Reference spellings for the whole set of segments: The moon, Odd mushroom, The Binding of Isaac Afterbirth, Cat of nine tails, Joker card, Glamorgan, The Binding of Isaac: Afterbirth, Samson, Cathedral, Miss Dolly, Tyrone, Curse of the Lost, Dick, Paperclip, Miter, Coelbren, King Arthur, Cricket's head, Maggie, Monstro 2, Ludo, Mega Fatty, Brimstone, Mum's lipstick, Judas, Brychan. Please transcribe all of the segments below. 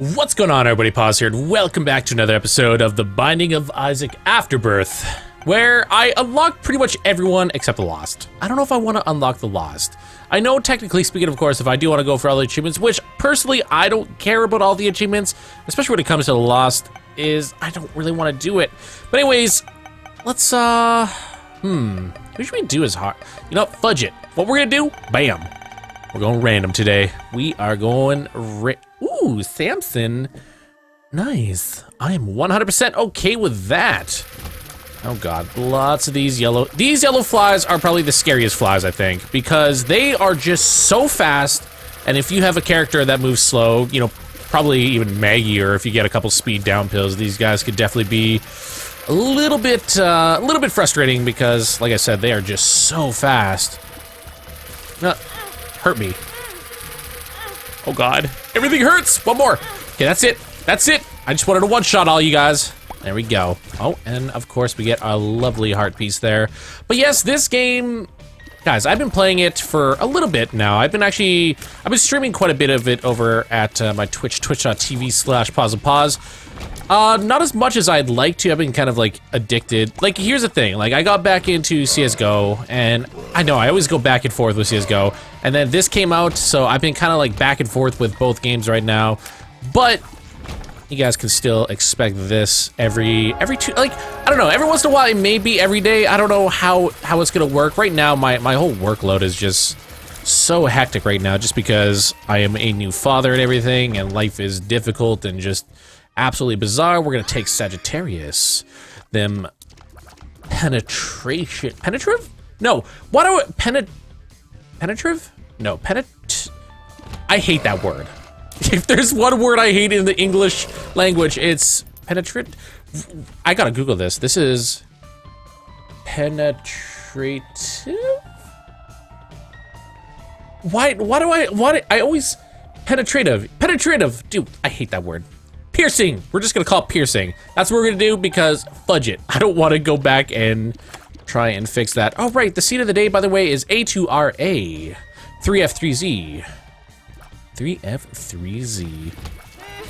What's going on, everybody? Pause here, and welcome back to another episode of The Binding of Isaac Afterbirth, where I unlocked pretty much everyone except the Lost. I don't know if I want to unlock the Lost. I know, technically speaking, of course, if I do want to go for all the achievements, which, personally, I don't care about all the achievements, especially when it comes to the Lost, is I don't really want to do it. But anyways, let's, what should we do as hard? You know, fudge it. What we're going to do, bam. We're going random today. We are going Ooh, Samson. Nice. I am 100% okay with that. Oh god, lots of these yellow. These yellow flies are probably the scariest flies, I think, because they are just so fast, and if you have a character that moves slow, you know, probably even Maggie, or if you get a couple speed down pills, these guys could definitely be a little bit frustrating because, like I said, they are just so fast. Hurt me. Oh god. Everything hurts! One more! Okay, that's it. That's it! I just wanted to one-shot all you guys. There we go. Oh, and of course we get our lovely heart piece there. But yes, this game... Guys, I've been playing it for a little bit now. I've been streaming quite a bit of it over at my Twitch, twitch.tv/pauseunpause. Not as much as I'd like to. I've been kind of, like, addicted. Like, here's the thing. Like, I got back into CSGO, and I know I always go back and forth with CSGO, and then this came out, so I've been kind of, like, back and forth with both games right now. But you guys can still expect this every two, like, I don't know, every once in a while, maybe every day. I don't know how it's gonna work. Right now, my whole workload is just so hectic right now, just because I am a new father and everything, and life is difficult and just absolutely bizarre. We're gonna take Sagittarius. Them penetration, penetrative? No, why do I, penetrative? No, I hate that word. If there's one word I hate in the English language, it's penetrate. I gotta Google this. This is penetrative. Why do I always penetrative, dude? I hate that word. Piercing. We're just gonna call it piercing. That's what we're gonna do because fudge it. I don't want to go back and try and fix that. All right. The seed of the day, by the way, is A2RA 3F3Z. 3F3Z.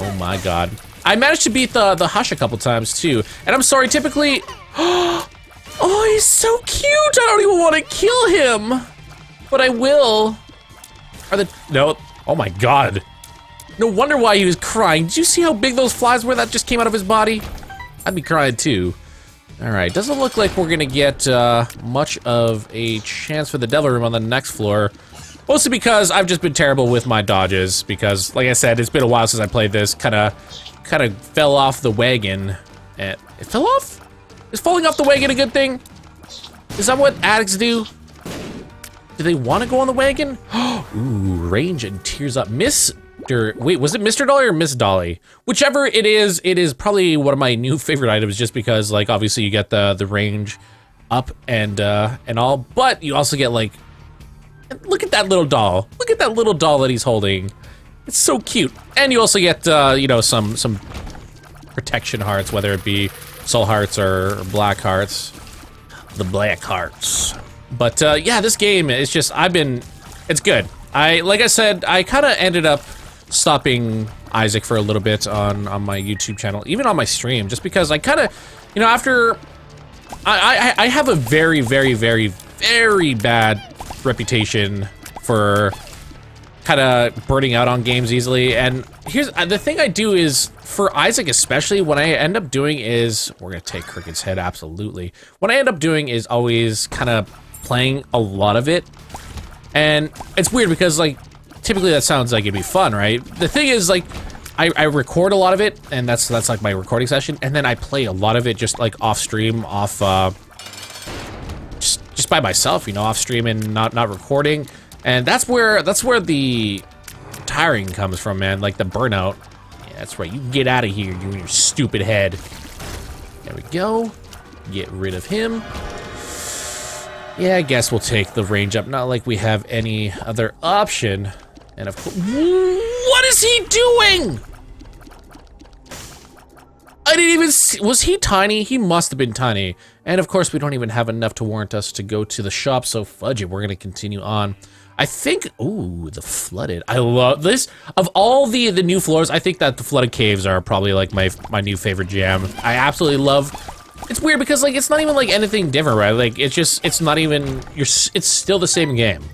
Oh my god. I managed to beat the Hush a couple times too. And I'm sorry, typically. Oh, he's so cute! I don't even want to kill him! But I will. Are the. No. Oh my god. No wonder why he was crying. Did you see how big those flies were that just came out of his body? I'd be crying too. Alright, doesn't look like we're gonna get much of a chance for the devil room on the next floor. Mostly because I've just been terrible with my dodges, because, like I said, it's been a while since I played this. Kind of fell off the wagon. It fell off? Is falling off the wagon a good thing? Is that what addicts do? Do they want to go on the wagon? Ooh, range and tears up. Mister, wait, was it Mister Dolly or Miss Dolly? Whichever it is probably one of my new favorite items, just because, like, obviously you get the range up and all, but you also get, like, look at that little doll. Look at that little doll that he's holding. It's so cute. And you also get, you know, some protection hearts, whether it be soul hearts or black hearts. The black hearts. But, yeah, this game is just, it's good. Like I said, I kind of ended up stopping Isaac for a little bit on my YouTube channel, even on my stream, just because I kind of, you know, after, I have a very, very, very, very bad reputation for kind of burning out on games easily, and here's the thing I do is for Isaac especially. What I end up doing is we're gonna take Cricket's head, absolutely. What I end up doing is always kind of playing a lot of it, and it's weird because, like, typically that sounds like it'd be fun, right? The thing is, like, I record a lot of it, and that's like my recording session, and then I play a lot of it just like off stream, off just by myself, you know, off stream and not recording, and that's where the tiring comes from, man. Like the burnout. Yeah, that's right. You get out of here, you and your stupid head. There we go. Get rid of him. Yeah, I guess we'll take the range up. Not like we have any other option. And of course, what is he doing? I didn't even see. Was he tiny? He must have been tiny. And of course, we don't even have enough to warrant us to go to the shop, so fudge it, we're gonna continue on. I think, ooh, the flooded. I love this. Of all the new floors, I think that the flooded caves are probably like my new favorite jam. I absolutely love. It's weird because like it's not even like anything different, right? Like it's just not even. It's still the same game,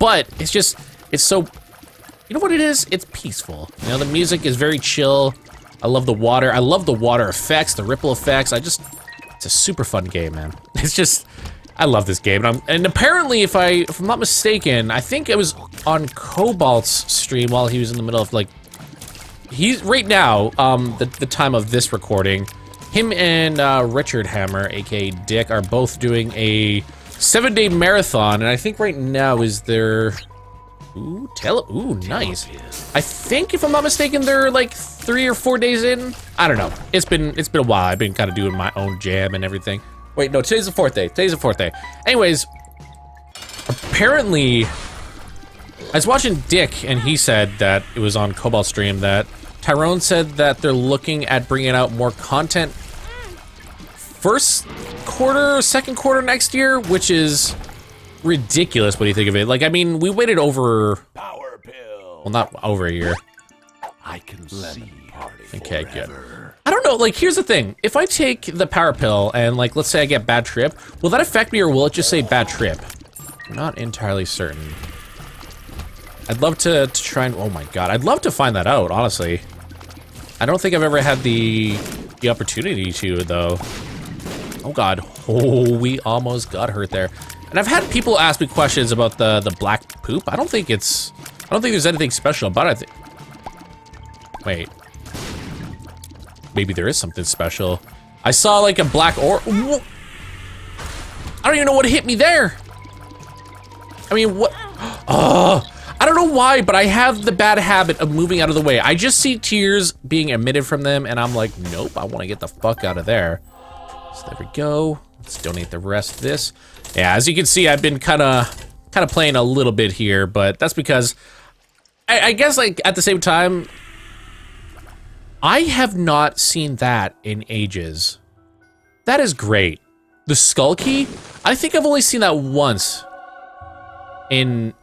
but it's just so. You know what it is? It's peaceful. You know, the music is very chill. I love the water. I love the water effects, the ripple effects. It's a super fun game, man. It's just, I love this game. And, apparently, if I'm not mistaken, I think it was on Cobalt's stream while he was in the middle of like, he's right now, the time of this recording, him and Richard Hammer, aka Dick, are both doing a 7-day marathon, and I think right now is their. Ooh, ooh, nice. I think, if I'm not mistaken, they're like 3 or 4 days in. I don't know. It's been a while. I've been kind of doing my own jam and everything. Wait, no, today's the 4th day. Today's the 4th day. Anyways, apparently, I was watching Dick, and he said that it was on Cobalt stream that Tyrone said that they're looking at bringing out more content first quarter, second quarter next year, which is ridiculous. What do you think of it? Like, I mean, we waited over power pill. Well, not over a year. I can see party. Okay, forever. Good. I don't know, like here's the thing. If I take the power pill and like let's say I get bad trip, will that affect me or will it just say bad trip? I'm not entirely certain. I'd love to try and oh my god, I'd love to find that out, honestly. I don't think I've ever had the opportunity to though. Oh god. Oh, we almost got hurt there. And I've had people ask me questions about the black poop. I don't think there's anything special about it. Wait. Maybe there is something special. I saw like a black orb. I don't even know what hit me there. I mean, what? Oh, I don't know why, but I have the bad habit of moving out of the way. I just see tears being emitted from them, and I'm like, nope, I want to get the fuck out of there. So there we go. Let's donate the rest of this. Yeah, as you can see, I've been kind of playing a little bit here, but that's because I guess like at the same time, I have not seen that in ages. That is great. The skull key, I think I've only seen that once in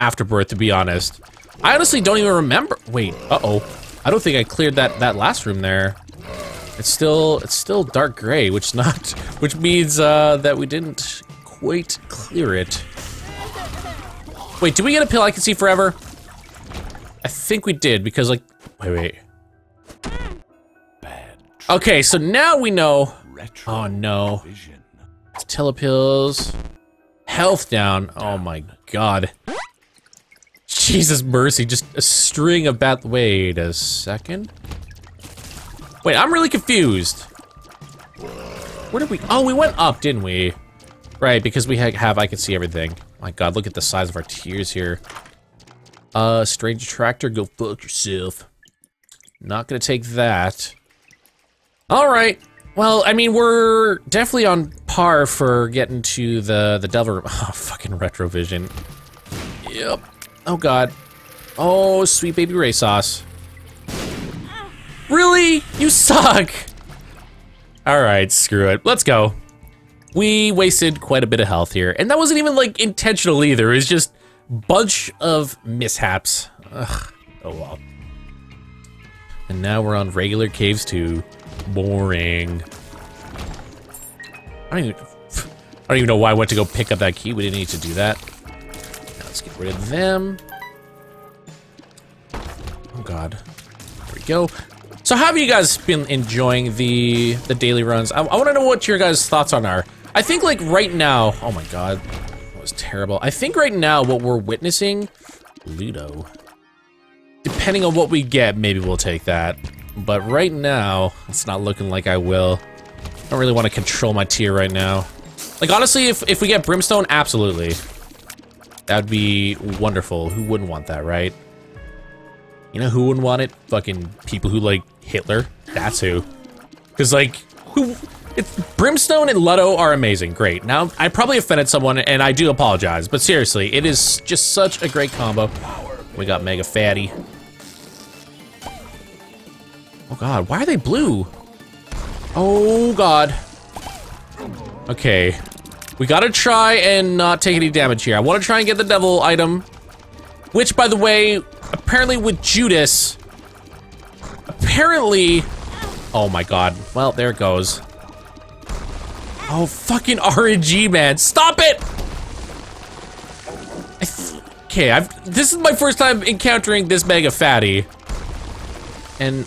Afterbirth, to be honest. I honestly don't even remember. Wait, uh-oh. I don't think I cleared that last room there. It's still dark gray, which means that we didn't quite clear it. Wait, do we get a pill I can see forever? I think we did because like, wait. Okay, so now we know. Oh no. Telepills. Health down. Oh my god. Jesus mercy, just a string of bad. Wait a second. Wait, I'm really confused. Where did we? Oh, we went up, didn't we? Right, because we have I can see everything. My god, look at the size of our tears here. Strange tractor, go fuck yourself. Not gonna take that. Alright. Well, I mean, we're definitely on par for getting to the devil room. Oh, fucking retrovision. Yep. Oh god. Oh, sweet baby Ray sauce. Really? You suck! Alright, screw it. Let's go. We wasted quite a bit of health here. And that wasn't even, like, intentional either. It's just a bunch of mishaps. Ugh. Oh, well. And now we're on regular caves too. Boring. I don't even know why I went to go pick up that key. We didn't need to do that. Now let's get rid of them. Oh, god. There we go. So how have you guys been enjoying the daily runs? I want to know what your guys' thoughts on are. I think like right now, oh my god, that was terrible. I think right now what we're witnessing, Ludo. Depending on what we get, maybe we'll take that. But right now, it's not looking like I will. I don't really want to control my tier right now. Like honestly, if we get Brimstone, absolutely. That'd be wonderful. Who wouldn't want that, right? You know who wouldn't want it? Fucking people who like Hitler. That's who. Cause like, who? It's Brimstone and Ludo are amazing. Great. Now I probably offended someone, and I do apologize. But seriously, it is just such a great combo. We got Mega Fatty. Oh god, why are they blue? Oh god. Okay, We gotta try and not take any damage here. I wanna try and get the devil item, which, by the way, apparently with Judas, apparently, oh my god, well, there it goes. Oh, fucking RNG, man, stop it! Okay, this is my first time encountering this Mega Fatty. And,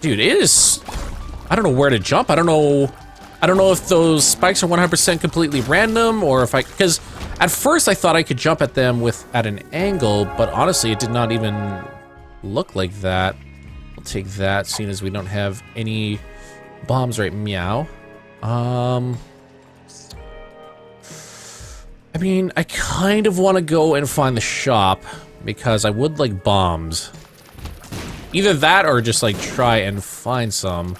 dude, it is, I don't know where to jump, I don't know if those spikes are 100% completely random, or if I, because at first I thought I could jump at them at an angle, but honestly it did not even look like that. We'll take that, seeing as we don't have any bombs right meow. I mean, I kind of want to go and find the shop, because I would like bombs. Either that or just like try and find some.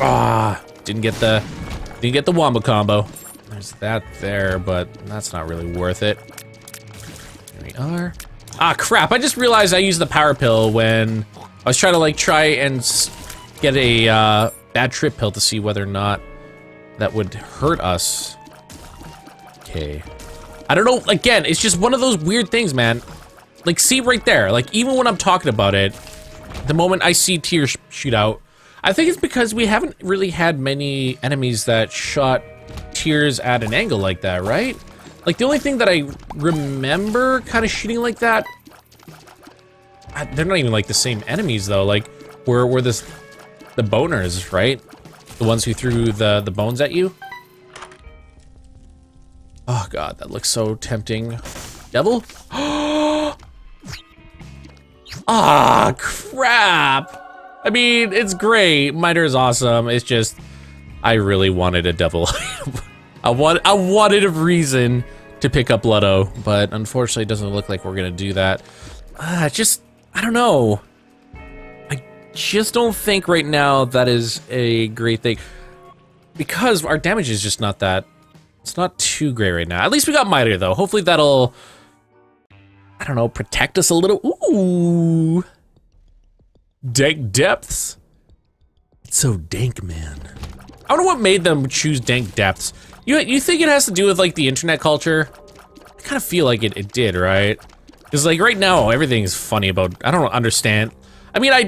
Ah! Didn't get the wombo combo. There's that there, but that's not really worth it. Here we are. Ah, crap! I just realized I used the power pill when I was trying to like and get a bad trip pill to see whether or not that would hurt us. Okay. I don't know. Again, it's just one of those weird things, man. Like, see right there. Like, even when I'm talking about it, the moment I see tears shoot out. I think it's because we haven't really had many enemies that shot tears at an angle like that, right? Like, the only thing that I remember kind of shooting like that, they're not even like the same enemies though. Like, were the boners, right? The ones who threw the bones at you. Oh god, that looks so tempting. Devil? Ah, crap! I mean, it's great. Miter is awesome. It's just, I really wanted a devil. I wanted a reason to pick up Ludo, but unfortunately, it doesn't look like we're gonna do that. I don't know. I just don't think right now that is a great thing, because our damage is just not that. It's not too great right now. At least we got Miter though. Hopefully that'll, I don't know, protect us a little. Ooh. Dank Depths? It's so dank, man. I don't know what made them choose Dank Depths. You think it has to do with, like, the internet culture? I kind of feel like it did, right? Because, like, right now, everything's funny about, I don't understand. I mean, I'm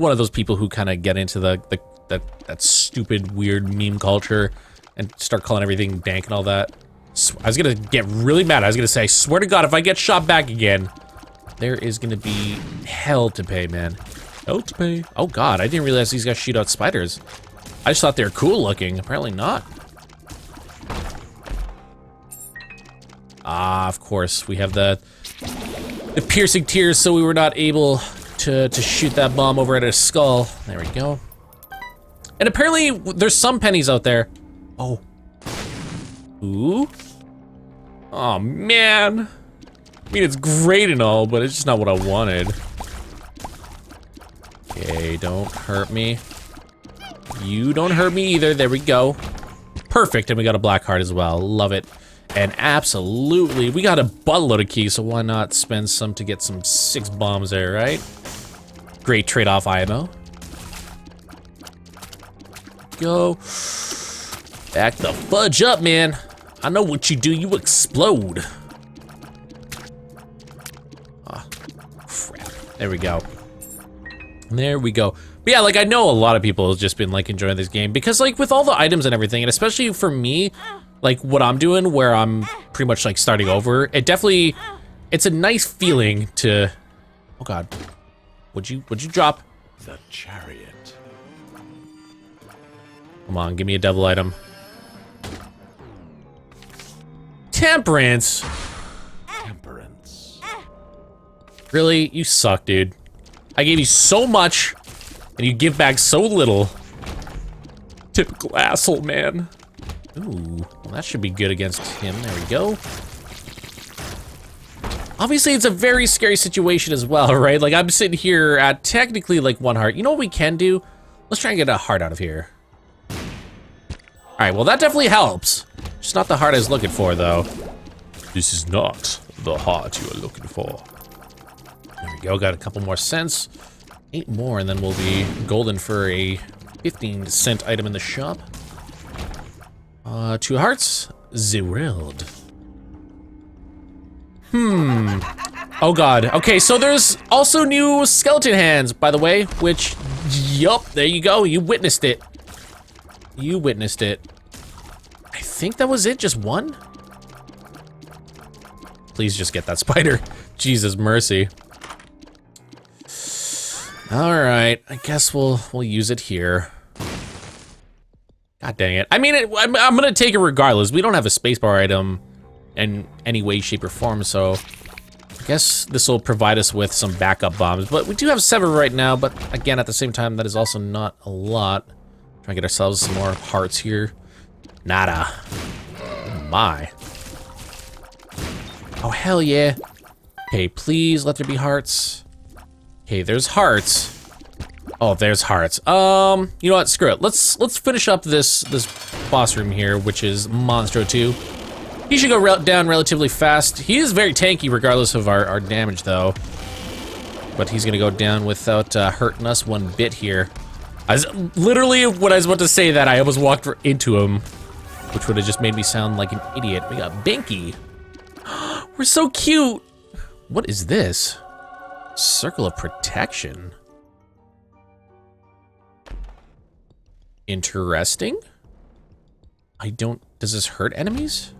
one of those people who kind of get into that stupid, weird meme culture and start calling everything dank and all that. So I was gonna get really mad. I was gonna say, I swear to God, if I get shot back again, there is gonna be hell to pay, man. Hell to pay. Oh god, I didn't realize these guys shoot out spiders. I just thought they were cool looking. Apparently not. Ah, of course. We have the piercing tears, so we were not able to shoot that bomb over at his skull. There we go. And apparently, there's some pennies out there. Oh. Ooh. Oh, man. I mean, it's great and all, but it's just not what I wanted. Okay, don't hurt me. You don't hurt me either. There we go. Perfect, and we got a black heart as well. Love it. And absolutely, we got a buttload of keys, so why not spend some to get some 6 bombs there, right? Great trade-off IMO. Go. Back the fudge up, man. I know what you do. You explode. There we go. There we go. But yeah, like, I know a lot of people have just been, like, enjoying this game, because, like, with all the items and everything, and especially for me, like, what I'm doing, where I'm pretty much, like, starting over, it definitely, it's a nice feeling to, oh god. Would you drop? The chariot. Come on, give me a devil item. Temperance! Really? You suck, dude. I gave you so much, and you give back so little. Typical asshole, man. Ooh, well, that should be good against him. There we go. Obviously, it's a very scary situation as well, right? Like, I'm sitting here at technically, like, 1 heart. You know what we can do? Let's try and get a heart out of here. Alright, well, that definitely helps. It's not the heart I was looking for, though. This is not the heart you are looking for. There we go, got a couple more cents. 8 more, and then we'll be golden for a 15-cent item in the shop. Two hearts, zeroed. Hmm. Oh god. Okay, so there's also new skeleton hands, by the way, which, yup, there you go. You witnessed it. You witnessed it. I think that was it, just one? Please just get that spider. Jesus mercy. Alright, I guess we'll use it here. God dang it. I mean, I'm gonna take it regardless. We don't have a spacebar item in any way, shape, or form, so I guess this will provide us with some backup bombs. But we do have seven right now, but again, at the same time, that is also not a lot. Trying to get ourselves some more hearts here. Nada. Oh my. Oh, hell yeah. Okay, please let there be hearts. Okay, there's hearts. Oh, there's hearts. You know what? Screw it. Let's finish up this boss room here, which is Monstro 2. He should go down relatively fast. He is very tanky, regardless of our damage, though. But he's gonna go down without hurting us one bit here. Literally, when I was about to say that, I almost walked into him, which would have just made me sound like an idiot. We got Binky. We're so cute. What is this? Circle of protection. Interesting. Does this hurt enemies?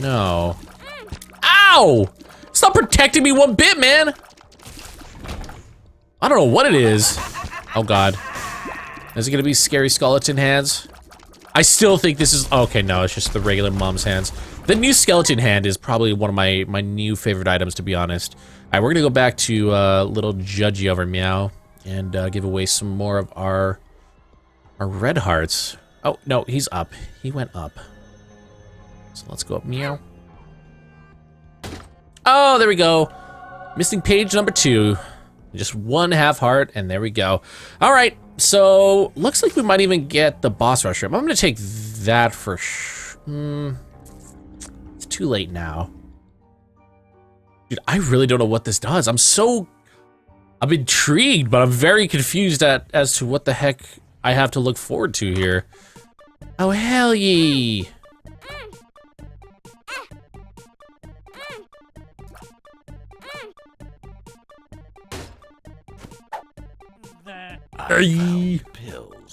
No. Ow! It's not protecting me one bit, man! I don't know what it is. Oh god. Is it gonna be scary skeleton hands? I still think this is, okay, no, it's just the regular mom's hands. The new skeleton hand is probably one of my new favorite items, to be honest. Alright, we're gonna go back to little judgy over meow and give away some more of our red hearts. Oh no, he's up. He went up. So let's go up meow. Oh, there we go. Missing page number 2. Just one half heart, and there we go. Alright, so looks like we might even get the boss rush room. I'm gonna take that for too late now. Dude, I really don't know what this does. I'm intrigued, but I'm very confused as to what the heck I have to look forward to here. Oh, hell ye.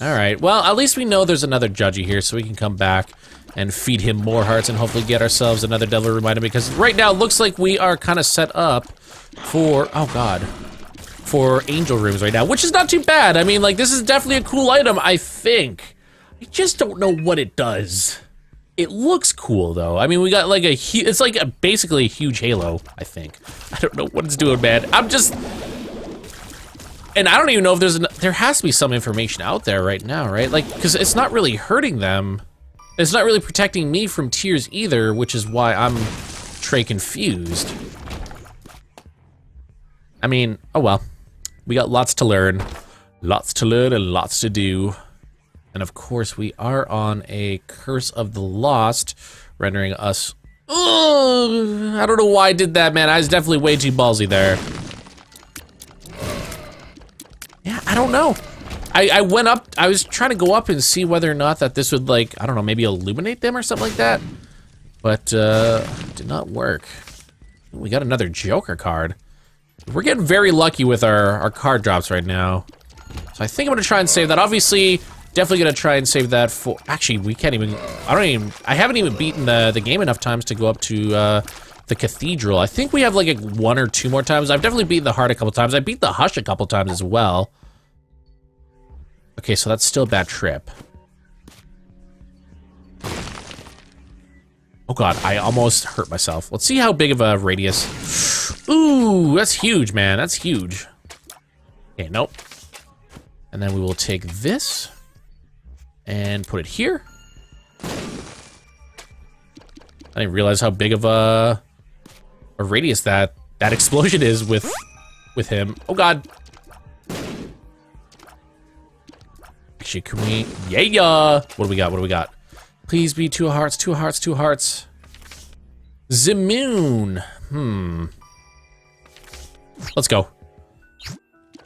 Alright, well, at least we know there's another judgy here, so we can come back and feed him more hearts and hopefully get ourselves another devil reminder, because right now it looks like we are kind of set up for, oh god, for angel rooms right now, which is not too bad. I mean, like, this is definitely a cool item, I think. I just don't know what it does. It looks cool, though. I mean, we got like it's like basically a huge halo, I think. I don't know what it's doing, man. And I don't even know if there has to be some information out there right now, right? Like, because it's not really hurting them. It's not really protecting me from tears either, which is why I'm Trey confused. I mean, oh well. We got lots to learn. Lots to learn and lots to do. And of course, we are on a Curse of the Lost, rendering us... Ugh, I don't know why I did that, man. I was definitely way too ballsy there. Yeah, I don't know. I went up, I was trying to go up and see whether or not that this would, like, I don't know, maybe illuminate them or something like that. But, did not work. We got another Joker card. We're getting very lucky with our card drops right now. So I think I'm gonna try and save that. Obviously, definitely gonna try and save that for, actually, we can't even, I haven't even beaten the game enough times to go up to, the Cathedral. I think we have, like, one or two more times. I've definitely beaten the Heart a couple times. I beat the Hush a couple times as well. Okay, so that's still a bad trip. Oh god, I almost hurt myself. Let's see how big of a radius. Ooh, that's huge, man. That's huge. Okay, nope. And then we will take this and put it here. I didn't realize how big of a radius that explosion is with him. Oh god. Actually, can we? Yeah! What do we got? What do we got? Please be two hearts, two hearts, two hearts. The moon. Hmm. Let's go.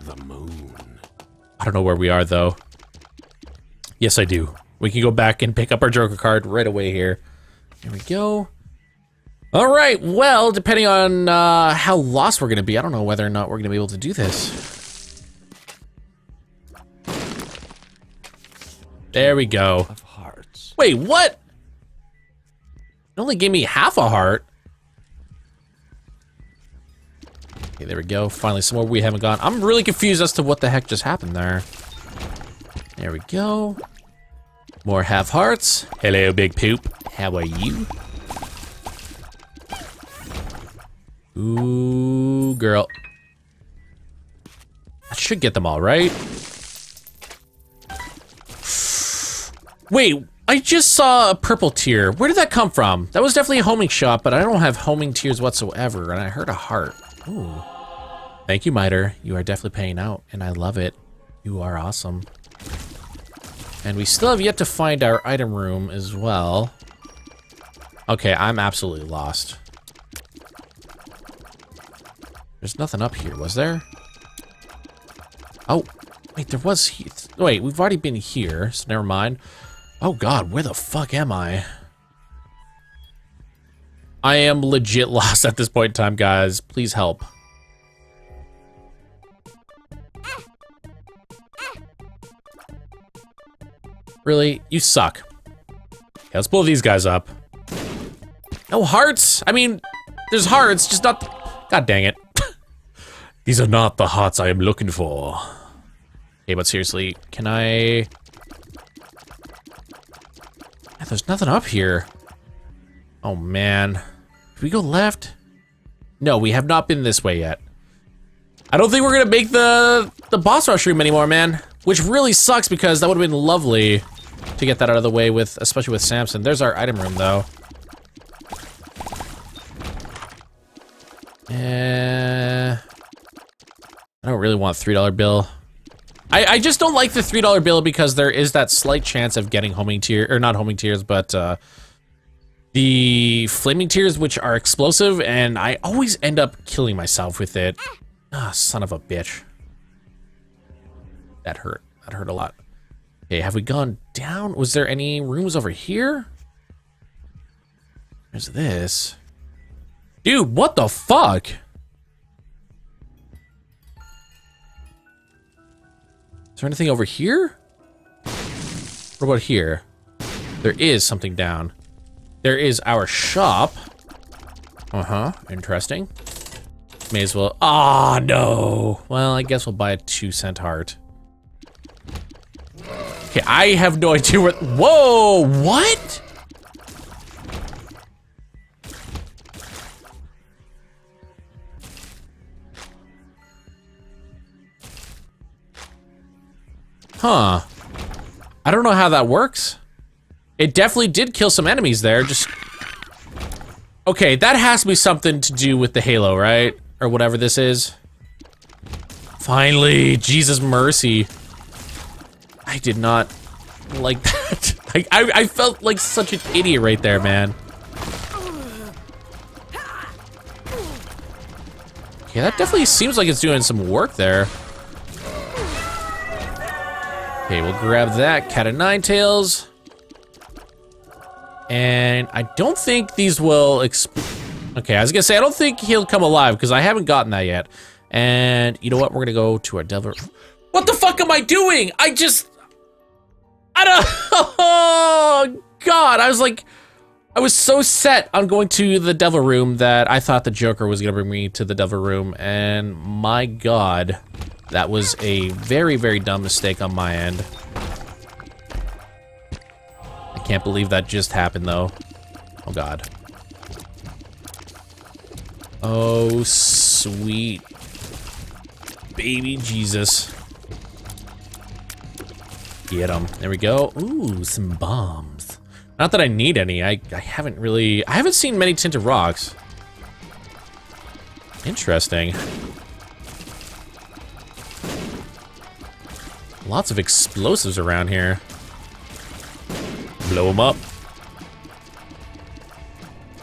The moon. I don't know where we are, though. Yes, I do. We can go back and pick up our Joker card right away here. Here we go. All right, well, depending on how lost we're going to be, I don't know whether or not we're going to be able to do this. There we go. Wait, what? It only gave me half a heart. Okay, there we go. Finally, somewhere we haven't gone. I'm really confused as to what the heck just happened there. There we go. More half hearts. Hello, big poop. How are you? Ooh, girl. I should get them all, right? Wait, I just saw a purple tier. Where did that come from? That was definitely a homing shot, but I don't have homing tiers whatsoever, and I heard a heart. Ooh. Thank you, Miter. You are definitely paying out, and I love it. You are awesome. And we still have yet to find our item room as well. Okay, I'm absolutely lost. There's nothing up here, was there? Oh, wait, there was... Wait, we've already been here, so never mind. Oh god, where the fuck am I? I am legit lost at this point in time, guys. Please help. Really? You suck. Okay, let's blow these guys up. No hearts? I mean, there's hearts, just not... God dang it. These are not the hearts I am looking for. Okay, but seriously, can I... Yeah, there's nothing up here. Oh, man. Can we go left? No, we have not been this way yet. I don't think we're going to make the boss rush room anymore, man. Which really sucks, because that would have been lovely to get that out of the way, with, especially with Samson. There's our item room, though. I don't really want a $3 bill. I just don't like the $3 bill, because there is that slight chance of getting homing tier, or not homing tiers, but the flaming tiers, which are explosive, and I always end up killing myself with it. Ah, son of a bitch. That hurt. That hurt a lot. Okay, have we gone down? Was there any rooms over here? There's this. Dude, what the fuck? Is there anything over here? What about here? There is something down. There is our shop. Uh-huh, interesting. May as well, ah, no. Well, I guess we'll buy a 2-cent heart. Okay, I have no idea what, whoa, what? Huh. I don't know how that works. It definitely did kill some enemies there, just... Okay, that has to be something to do with the halo, right? Or whatever this is. Finally, Jesus mercy. I did not like that. Like, I felt like such an idiot right there, man. Yeah, that definitely seems like it's doing some work there. Okay, we'll grab that, Cat of nine tails. And I don't think these will exp- Okay, I was gonna say, I don't think he'll come alive, because I haven't gotten that yet. And you know what, we're gonna go to our devil- What the fuck am I doing? I just- I don't- Oh, God, I was like- I was so set on going to the devil room that I thought the Joker was gonna bring me to the devil room, and my God. That was a very, very dumb mistake on my end. I can't believe that just happened, though. Oh, God. Oh, sweet baby Jesus. Get him. There we go. Ooh, some bombs. Not that I need any. I haven't really... I haven't seen many tinted rocks. Interesting. Lots of explosives around here. Blow them up.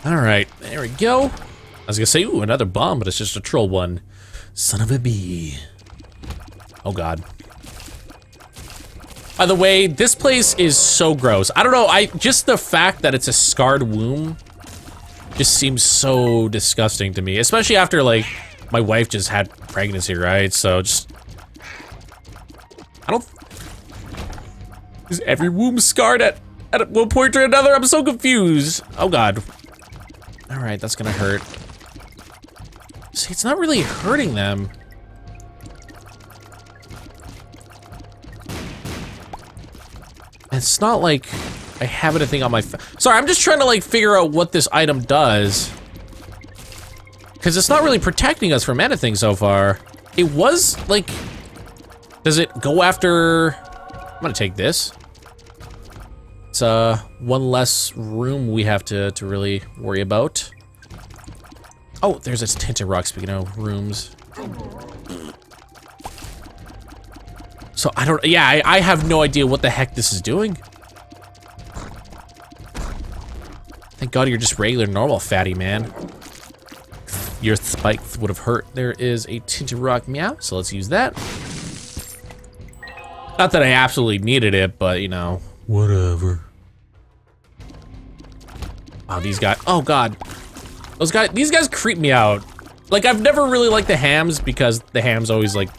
All right, there we go. I was gonna say, ooh, another bomb, but it's just a troll one. Son of a bee. Oh, God. By the way, this place is so gross. I don't know, just the fact that it's a scarred womb just seems so disgusting to me, especially after, like, my wife just had pregnancy, right? So just, is every womb scarred at one point or another? I'm so confused. Oh God. All right, that's gonna hurt. See, it's not really hurting them. It's not like I have anything on my sorry, I'm just trying to like figure out what this item does. Because it's not really protecting us from anything so far. It was like, does it go after? I'm gonna take this. It's one less room we have to really worry about. Oh, there's this tinted rock, speaking of rooms. So I don't, yeah, I have no idea what the heck this is doing. Thank God you're just regular, normal fatty, man. Your spike would have hurt. There is a tinted rock, meow, so let's use that. Not that I absolutely needed it, but you know. Whatever. Wow, these guys, oh God. These guys creep me out. Like, I've never really liked the hams because the hams always like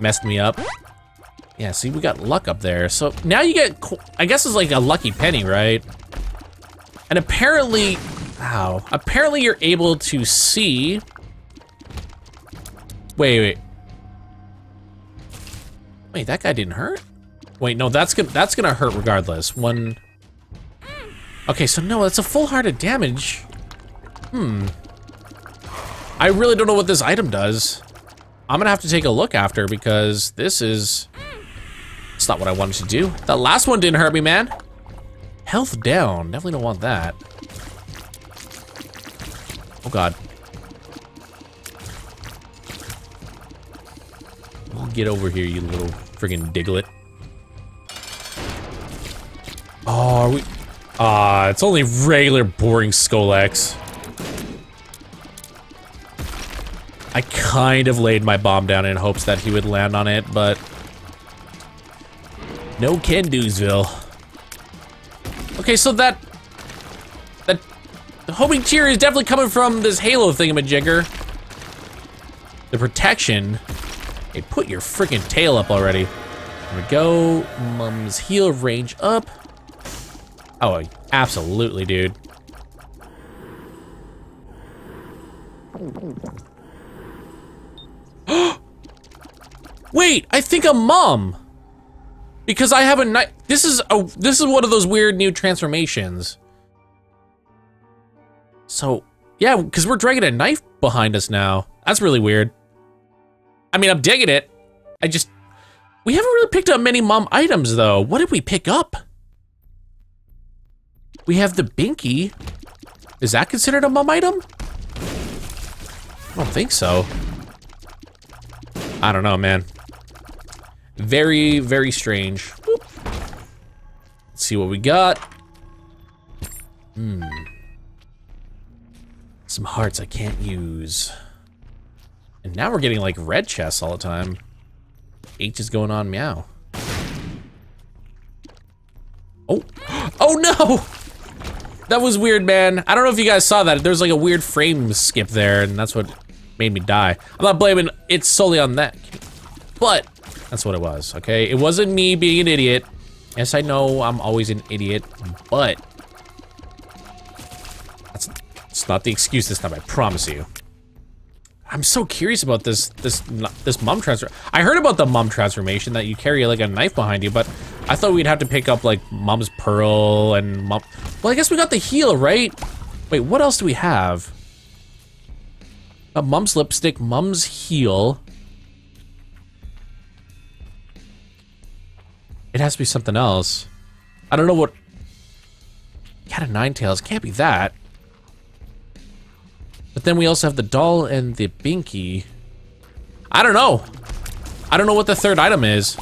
messed me up. Yeah, see, we got luck up there. So now you get, I guess it's like a lucky penny, right? And apparently, wow, apparently you're able to see, wait, that guy didn't hurt? Wait, no, that's gonna hurt regardless. One, okay, so no, that's a full heart of damage. I really don't know what this item does. I'm gonna have to take a look after because this is, it's not what I wanted to do. That last one didn't hurt me, man. Health down, definitely don't want that. Oh God. We'll get over here, you little friggin' diglet. Oh, are we? Ah, it's only regular boring Skolex. I kind of laid my bomb down in hopes that he would land on it, but no can-dosville. Okay, so that homing cheer is definitely coming from this Halo thingamajigger. The protection. Hey, put your freaking tail up already. There we go. Mum's heel, range up. Oh, absolutely, dude. Wait, I think I'm Mum. Because I have a knife. This is one of those weird new transformations. So, yeah, because we're dragging a knife behind us now. That's really weird. I mean, I'm digging it. We haven't really picked up many Mum items, though. What did we pick up? We have the Binky. Is that considered a Mum item? I don't think so. I don't know, man. Very, very strange. Whoop. Let's see what we got. Some hearts I can't use. And now we're getting like red chests all the time. H is going on, meow. Oh, no! That was weird, man. I don't know if you guys saw that. There's like a weird frame skip there, and that's what made me die. I'm not blaming it solely on that, but that's what it was, okay? It wasn't me being an idiot. Yes, I know I'm always an idiot, but that's not the excuse this time, I promise you. I'm so curious about this Mum transfer. I heard about the Mum transformation that you carry like a knife behind you, but I thought we'd have to pick up like Mum's pearl and Mum. Well, I guess we got the heel, right? Wait, what else do we have? A Mum's lipstick, Mum's heel. It has to be something else. I don't know what. Cat of nine tails, can't be that. But then we also have the doll and the Binky. I don't know. I don't know what the third item is.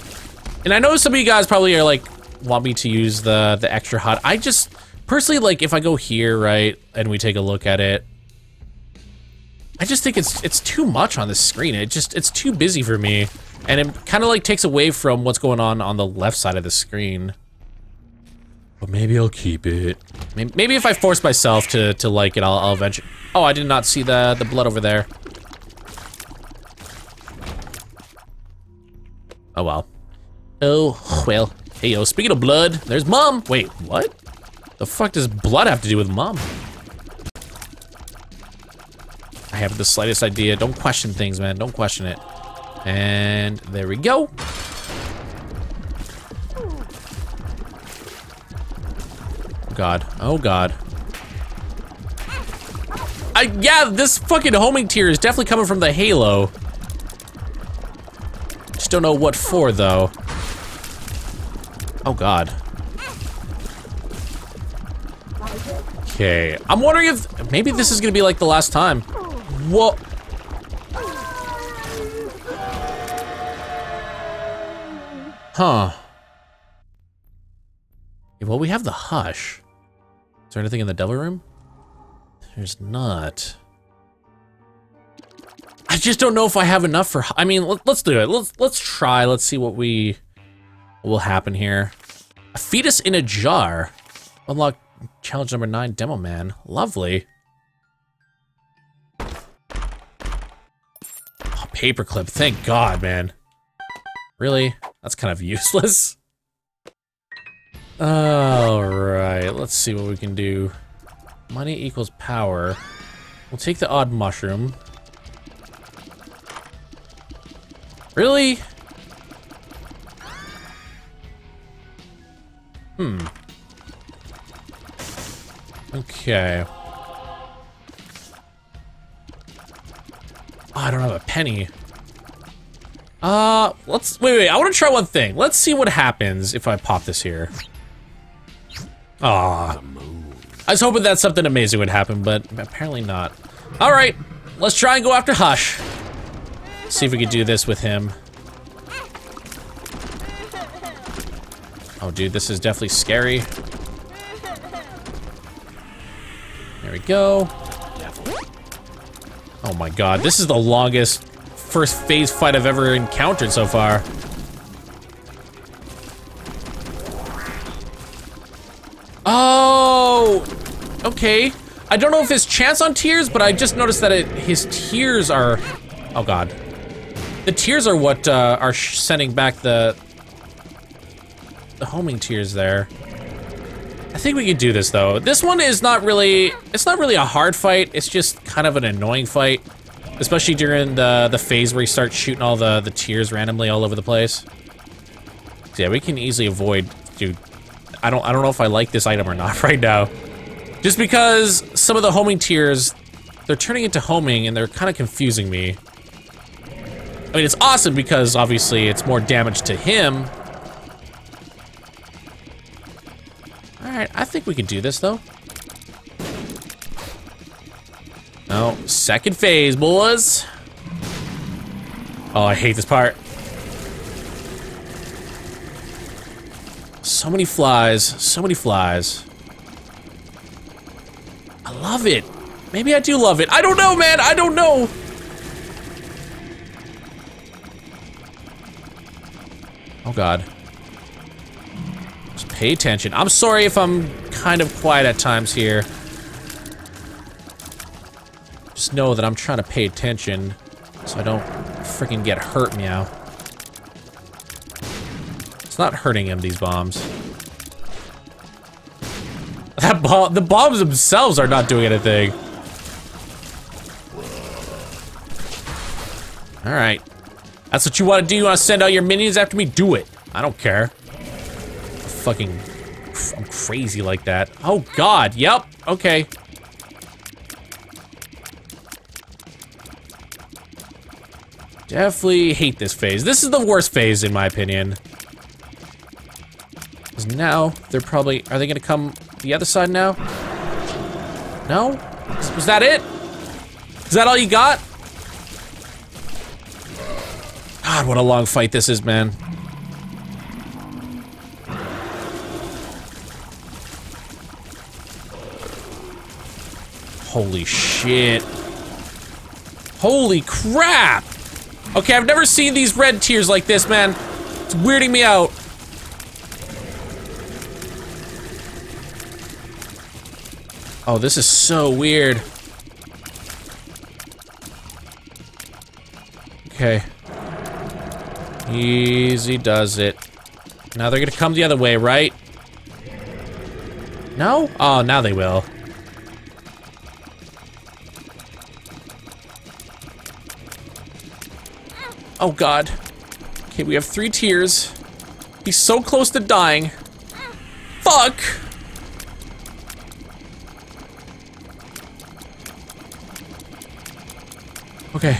And I know some of you guys probably are like, want me to use the extra hot. I just, personally, like if I go here, right, and we take a look at it, I just think it's too much on the screen. It's too busy for me. And it kind of like takes away from what's going on the left side of the screen. But maybe I'll keep it. Maybe if I force myself to like it, I'll eventually... Oh, I did not see the blood over there. Oh, well. Oh, well. Hey, yo, speaking of blood, there's Mom. Wait, what? The fuck does blood have to do with Mom? I have the slightest idea. Don't question things, man. Don't question it. And there we go. God. Oh, God. Yeah, this fucking homing tier is definitely coming from the Halo. Just don't know what for, though. Oh, God. Okay. I'm wondering if maybe this is gonna be like the last time. Whoa. Huh. Yeah, well, we have the Hush. Is there anything in the devil room? There's not. I just don't know if I have enough for... I mean, let's do it. Let's try. Let's see what will happen here. A fetus in a jar. Unlock challenge number 9, Demo Man. Lovely. Oh, paperclip. Thank God, man. Really? That's kind of useless. Alright, let's see what we can do. Money equals power. We'll take the odd mushroom. Really? Hmm. Okay. Oh, I don't have a penny. Let's wait. I want to try one thing. Let's see what happens if I pop this here. Ah, I was hoping that something amazing would happen, but apparently not. All right, let's try and go after Hush. See if we can do this with him. Oh, dude, this is definitely scary. There we go. Oh my God, this is the longest first phase fight I've ever encountered so far. Oh, okay. I don't know if his chance on tears, but I just noticed that his tears are... Oh God. The tears are what are sending back the homing tears there. I think we can do this though. This one is not really... It's not really a hard fight. It's just kind of an annoying fight. Especially during the phase where you start shooting all the tears randomly all over the place. So yeah, we can easily avoid, dude. I don't know if I like this item or not right now. Just because some of the homing tears, they're turning into homing and they're kind of confusing me. I mean, it's awesome because obviously it's more damage to him. All right, I think we can do this though. No, second phase, boys. Oh, I hate this part. So many flies, so many flies. I love it. Maybe I do love it. I don't know, man, I don't know. Oh God. Just pay attention. I'm sorry if I'm kind of quiet at times here. Just know that I'm trying to pay attention so I don't freaking get hurt, meow. It's not hurting him, these bombs. That bomb, the bombs themselves are not doing anything. All right, that's what you want to do. You want to send out your minions after me? Do it. I don't care. Fucking, I'm crazy like that. Oh God, yep, okay. Definitely hate this phase. This is the worst phase in my opinion. Because now they're probably... Are they gonna come the other side now? No? Was that it? Is that all you got? God, what a long fight this is, man. Holy shit. Holy crap! Okay, I've never seen these red tears like this, man. It's weirding me out. Oh, this is so weird. Okay. Easy does it. Now they're gonna come the other way, right? No? Oh, now they will. Oh god. Okay, we have 3 tears. He's so close to dying. Fuck! Okay.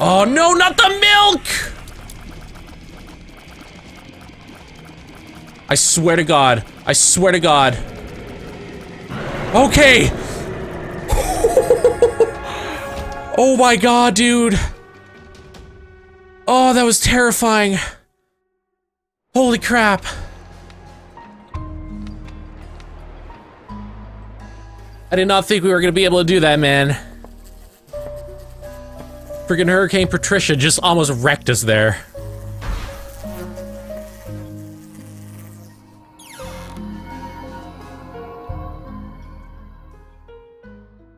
Oh no, not the milk! I swear to god. I swear to god. Okay! Oh my god, dude. Oh, that was terrifying. Holy crap. I did not think we were gonna be able to do that, man. Freaking Hurricane Patricia just almost wrecked us there.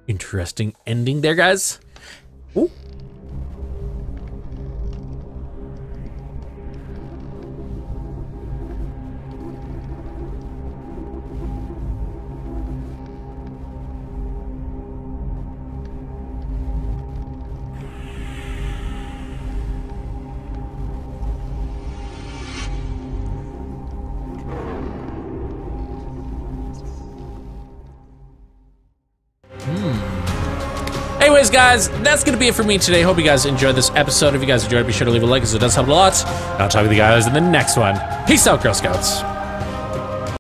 Interesting ending there, guys. Ooh. Anyways, guys, that's gonna be it for me today. Hope you guys enjoyed this episode. If you guys enjoyed it, be sure to leave a like, because it does help a lot. I'll talk with you guys in the next one. Peace out, Girl Scouts.